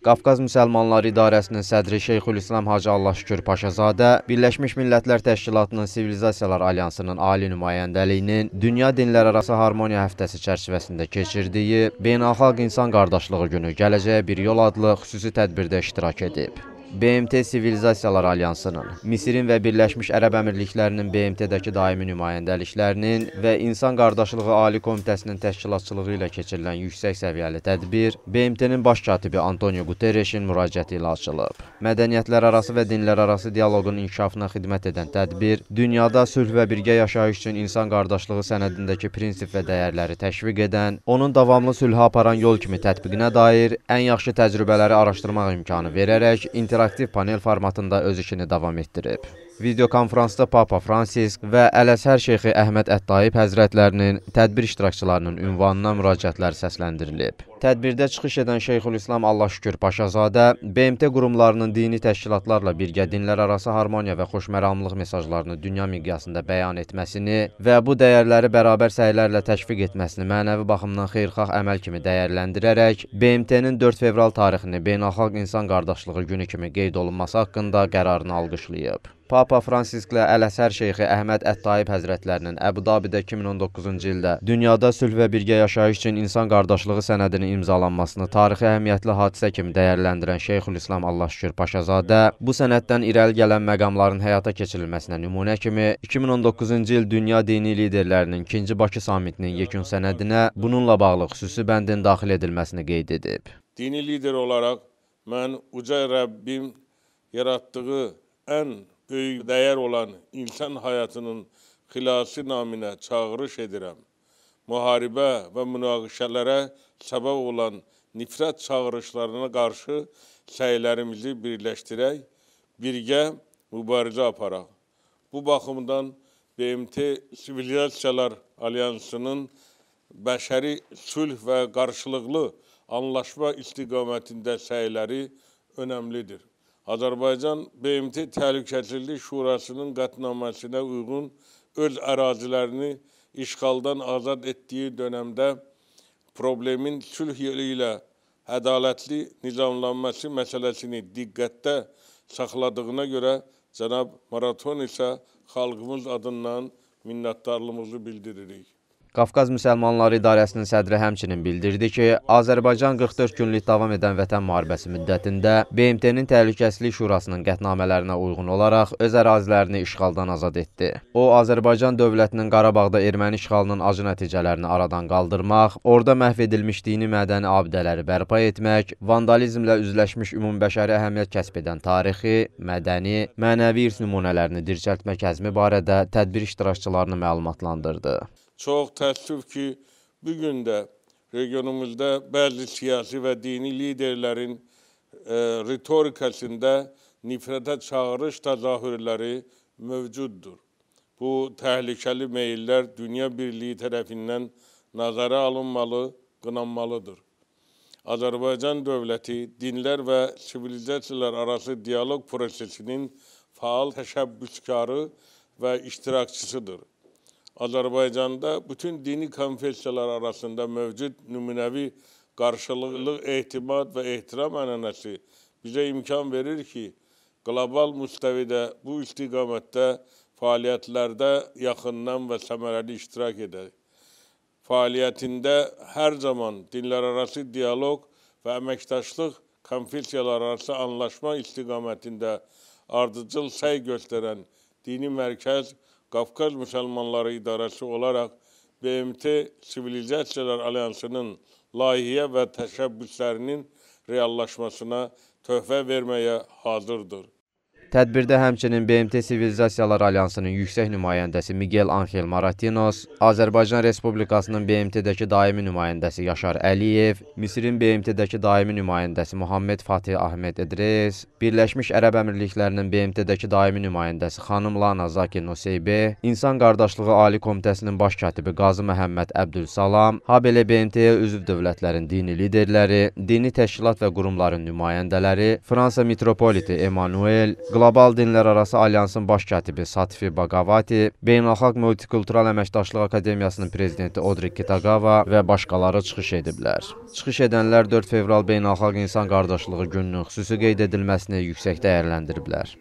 Qafqaz Müslümanları İdarəsinin sədri Şeyhülislam Hacı Allahşükür Paşazadə Birləşmiş Millətlər Təşkilatının Sivilizasiyalar Alyansının ali nümayəndəliyinin Dünya Dinlər Arası Harmoniya Həftəsi çərçivəsində keçirdiyi Beynəlxalq İnsan Qardaşlığı Günü Gələcəyə bir Yol adlı xüsusi tədbirdə iştirak edib. BMT Sivilizasiyalar Alyansının, Misirin və Birləşmiş Ərəb Əmirliklərinin BMT-dəki daimi nümayəndəliklərinin və İnsan Qardaşlığı Ali Komitəsinin təşkilatçılığı ilə keçirilən yüksək səviyyəli tədbir BMT-nin baş katibi Antonio Guterresin müraciəti ilə açılıb. Mədəniyyətlər arası və dinlər arası dialoqun inkişafına xidmət edən tədbir dünyada sülh və birgə yaşayış üçün insan qardaşlığı sənədindəki prinsip və dəyərləri təşviq edən, onun davamlı sülhə aparan yol kimi tətbiqinə dair ən yaxşı təcrübələri araşdırmaq imkanı verərək interaktiv panel formatında öz işini davam etdirib. Videokonferansda Papa Francis və Əl-Əzhər şeyxi Əhməd ət-Tayyib həzrətlərinin tədbir iştirakçılarının ünvanına müraciətlər səsləndirilib. Tədbirdə çıxış edən Şeyhülislam Allahşükür Paşazadə BMT qurumlarının dini təşkilatlarla birgə dinlər arası harmoniya və xoşməramlıq mesajlarını dünya miqyasında bəyan etməsini və bu dəyərləri bərabər səylərlə təşviq etməsini mənəvi baxımdan xeyirxah əməl kimi dəyərləndirərək BMT-nin 4 fevral tarixini Beynəlxalq İnsan Qardaşlığı Günü kimi qeyd olunması haqqında qərarını alqışlayıb. Papa Fransisklə Əl-Əzhər şeyxi Əhməd ət-Tayyib həzrətlərinin Əbu Dabidə 2019-cu ildə dünyada sülh və birgə yaşayış üçün insan qardaşlığı sənədinin imzalanmasını tarixi əhəmiyyətli hadisə kimi dəyərləndirən Şeyhülislam Allahşükür Paşazadə bu sənəddən irəli gələn məqamların həyata keçirilməsinə nümunə kimi 2019-cu il dünya dini liderlərinin 2-ci Bakı sammitinin yekun sənədinə bununla bağlı xüsusi bəndin daxil edilməsini qeyd edib. Dini lider olaraq mən uca Rəbbim yaratdığı ən böyük dəyər olan insan həyatının xilası naminə çağırış edirəm. Müharibə və münaqişələrə səbəb olan nifrət çağırışlarına qarşı səylərimizi birləşdirək, birgə mübarizə aparaq. Bu baxımdan BMT Sivilizasiyalar Alyansının bəşəri sülh və qarşılıqlı anlaşma istiqamətində səyləri önəmlidir. Azərbaycan BMT Təhlükəsizlik Şurasının qətnaməsinə uyğun öz ərazilərini işğaldan azad etdiyi dönəmdə problemin sülh yolu ilə ədalətli nizamlanması məsələsini diqqətdə saxladığına görə cənab Maratinos'a xalqımız adından minnətdarlığımızı bildiririk. Qafqaz Müslümanları İdarəsinin sədri həmçinin bildirdi ki, Azərbaycan 44 günlük davam edən vətən müharibəsi müddətində BMT-nin Təhlükəsizlik Şurasının qətnamələrinə uyğun olaraq öz ərazilərini işğaldan azad etdi. O, Azərbaycan dövlətinin Qarabağda erməni işğalının acı nəticələrini aradan qaldırmaq, orada məhv edilmiş dini mədəni abidələri bərpa etmək, vandalizmlə üzləşmiş ümumbəşəri əhəmiyyət kəsb edən tarixi, mədəni, mənəvi irs nümunələrini dirçəltmək əzmi barədə tədbir iştirakçılarını məlumatlandırdı. Çox təəssüf ki, bugün də regionumuzda bəzi siyasi və dini liderlərin ritorikasında nifrətə çağırış təzahürləri mövcuddur. Bu təhlükəli meyillər Dünya Birliyi tərəfindən nazara alınmalı, qınanmalıdır. Azərbaycan dövləti dinlər və sivilizasiyalar arası dialoq prosesinin faal təşəbbüskarı və iştirakçısıdır. Azərbaycanda bütün dini konfessiyalar arasında mövcud nümunəvi qarşılıqlı etimad və ehtiram ənənəsi bizə imkan verir ki, qlobal müstəvidə bu istiqamətdə fəaliyyətlərdə yaxından və səmərəli iştirak edək. Fəaliyyətində hər zaman dinlər arası dialoq və əməkdaşlıq konfessiyalar arası anlaşma istiqamətində ardıcıl səy göstərən dini mərkəz Qafqaz Müslümanları İdarəsi olaraq BMT Sivilizasiyalar Alyansının layihə və təşəbbüslərinin reallaşmasına töhfə verməyə hazırdır. Tədbirdə həmçinin BMT Sivilizasiyalar Alyansının yüksək nümayəndəsi Miguel Anxil Maratinos, Azərbaycan Respublikasının BMT-dəki daimi nümayəndəsi Yaşar Əliyev, Misirin BMT-dəki daimi nümayəndəsi Muhammed Fatih Ahmed İdris, Birləşmiş Ərəb Əmirliklərinin BMT-dəki daimi nümayəndəsi xanım Lana Zaki Nosebe, İnsan Qardaşlığı Ali Komitəsinin baş katibi Qazı Məhəmməd Əbdül Salam, habelə BMT-yə üzv dövlətlərin dini liderləri, dini təşkilat və qurumların nümayəndələri, Fransa Mitropoliti Emmanuel, Qlobal Dinlər Arası Alyansın baş katibi Satfi Bagavati, Beynəlxalq Multikultural Əməkdaşlıq Akademiyasının prezidenti Odrik Kitagava və başqaları çıxış ediblər. Çıxış edənlər 4 fevral Beynəlxalq İnsan Qardaşlığı Gününün xüsusi qeyd edilməsini yüksək dəyərləndiriblər.